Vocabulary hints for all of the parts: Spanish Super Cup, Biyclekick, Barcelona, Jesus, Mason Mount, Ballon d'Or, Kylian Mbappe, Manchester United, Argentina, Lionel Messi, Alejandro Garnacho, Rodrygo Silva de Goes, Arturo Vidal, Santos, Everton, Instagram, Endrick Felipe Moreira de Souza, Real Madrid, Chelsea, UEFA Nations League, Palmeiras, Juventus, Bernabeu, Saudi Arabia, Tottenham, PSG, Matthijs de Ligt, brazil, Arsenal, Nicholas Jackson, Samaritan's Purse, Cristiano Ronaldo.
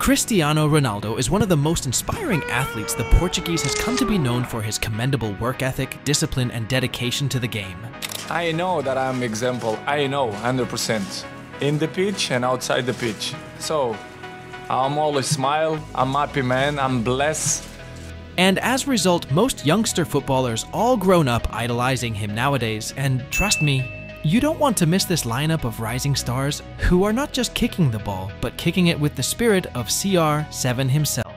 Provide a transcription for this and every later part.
Cristiano Ronaldo is one of the most inspiring athletes the Portuguese has come to be known for his commendable work ethic, discipline, and dedication to the game. I know that I'm example, I know 100%, in the pitch and outside the pitch. So I'm always smile, I'm happy man, I'm blessed. And as a result, most youngster footballers all grown up idolizing him nowadays, and trust me, you don't want to miss this lineup of rising stars who are not just kicking the ball, but kicking it with the spirit of CR7 himself.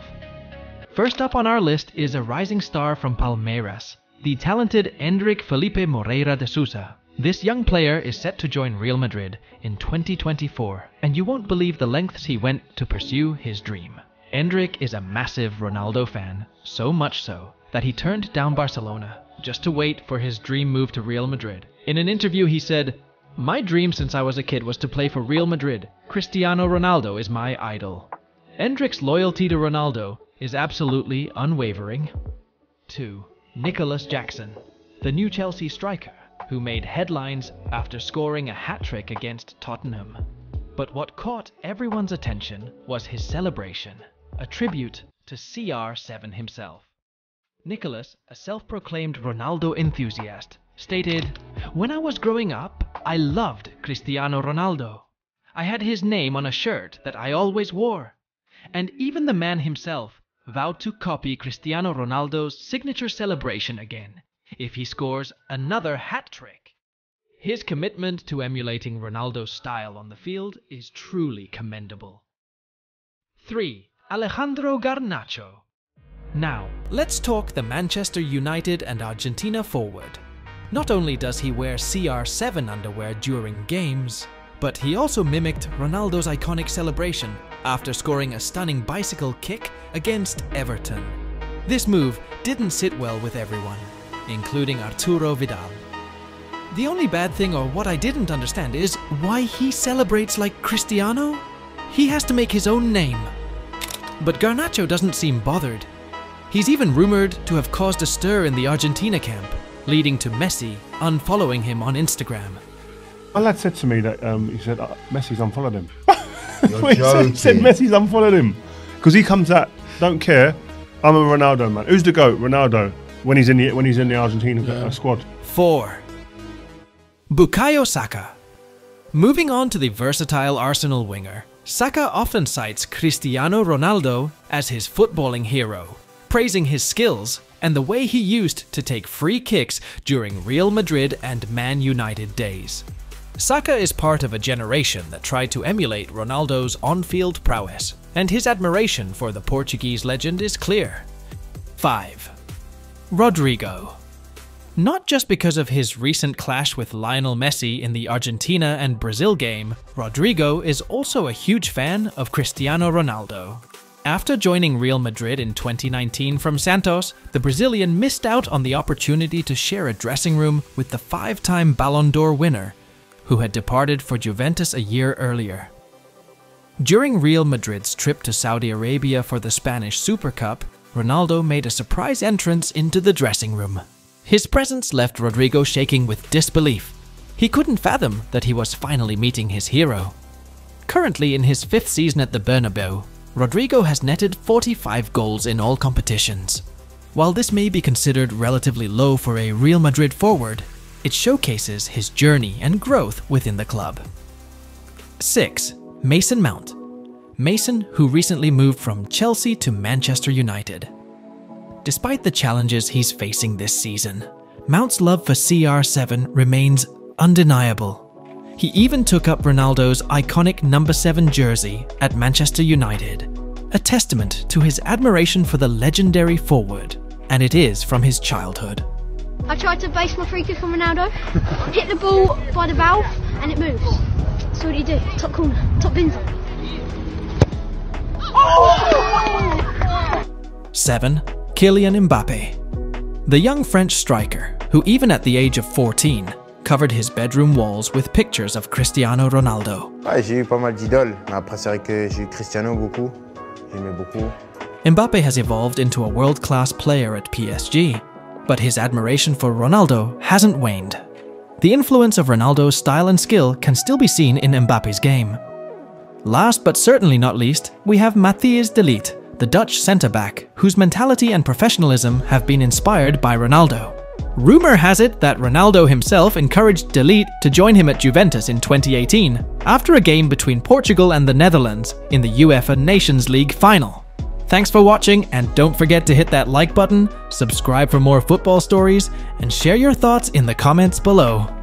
First up on our list is a rising star from Palmeiras, the talented Endrick Felipe Moreira de Souza. This young player is set to join Real Madrid in 2024, and you won't believe the lengths he went to pursue his dream. Endrick is a massive Ronaldo fan, so much so that he turned down Barcelona just to wait for his dream move to Real Madrid. In an interview he said, "My dream since I was a kid was to play for Real Madrid. Cristiano Ronaldo is my idol." Endrick's loyalty to Ronaldo is absolutely unwavering. 2. Nicholas Jackson, the new Chelsea striker, who made headlines after scoring a hat-trick against Tottenham. But what caught everyone's attention was his celebration, a tribute to CR7 himself. Nicholas, a self-proclaimed Ronaldo enthusiast, stated, "When I was growing up, I loved Cristiano Ronaldo. I had his name on a shirt that I always wore." And even the man himself vowed to copy Cristiano Ronaldo's signature celebration again if he scores another hat-trick. His commitment to emulating Ronaldo's style on the field is truly commendable. 3. Alejandro Garnacho. Now, let's talk the Manchester United and Argentina forward. Not only does he wear CR7 underwear during games, but he also mimicked Ronaldo's iconic celebration after scoring a stunning bicycle kick against Everton. This move didn't sit well with everyone, including Arturo Vidal. The only bad thing, or what I didn't understand, is why he celebrates like Cristiano? He has to make his own name. But Garnacho doesn't seem bothered. He's even rumored to have caused a stir in the Argentina camp, leading to Messi unfollowing him on Instagram. My lad said to me that he said, "Messi's unfollowed him." He said Messi's unfollowed him because he comes at, "Don't care, I'm a Ronaldo man. Who's the GOAT? Ronaldo." When he's in the Argentina squad. 4. Bukayo Saka. Moving on to the versatile Arsenal winger, Saka often cites Cristiano Ronaldo as his footballing hero, praising his skills and the way he used to take free kicks during Real Madrid and Man United days. Saka is part of a generation that tried to emulate Ronaldo's on-field prowess, and his admiration for the Portuguese legend is clear. 5. Rodrygo. Not just because of his recent clash with Lionel Messi in the Argentina and Brazil game, Rodrygo is also a huge fan of Cristiano Ronaldo. After joining Real Madrid in 2019 from Santos, the Brazilian missed out on the opportunity to share a dressing room with the five-time Ballon d'Or winner, who had departed for Juventus a year earlier. During Real Madrid's trip to Saudi Arabia for the Spanish Super Cup, Ronaldo made a surprise entrance into the dressing room. His presence left Rodrygo shaking with disbelief. He couldn't fathom that he was finally meeting his hero. Currently in his 5th season at the Bernabeu, Rodrygo has netted 45 goals in all competitions. While this may be considered relatively low for a Real Madrid forward, it showcases his journey and growth within the club. 6. Mason Mount. Mason, who recently moved from Chelsea to Manchester United. Despite the challenges he's facing this season, Mount's love for CR7 remains undeniable. He even took up Ronaldo's iconic number 7 jersey at Manchester United, a testament to his admiration for the legendary forward, and it is from his childhood. "I tried to base my free kick on Ronaldo, hit the ball by the valve and it moves. So what do you do? Top corner, top bins." 7. Kylian Mbappe. The young French striker, who even at the age of 14, covered his bedroom walls with pictures of Cristiano Ronaldo. Mbappe has evolved into a world-class player at PSG, but his admiration for Ronaldo hasn't waned. The influence of Ronaldo's style and skill can still be seen in Mbappe's game. Last but certainly not least, we have Matthijs de Ligt, the Dutch centre-back, whose mentality and professionalism have been inspired by Ronaldo. Rumour has it that Ronaldo himself encouraged de Ligt to join him at Juventus in 2018, after a game between Portugal and the Netherlands in the UEFA Nations League final. Thanks for watching, and don't forget to hit that like button, subscribe for more football stories, and share your thoughts in the comments below.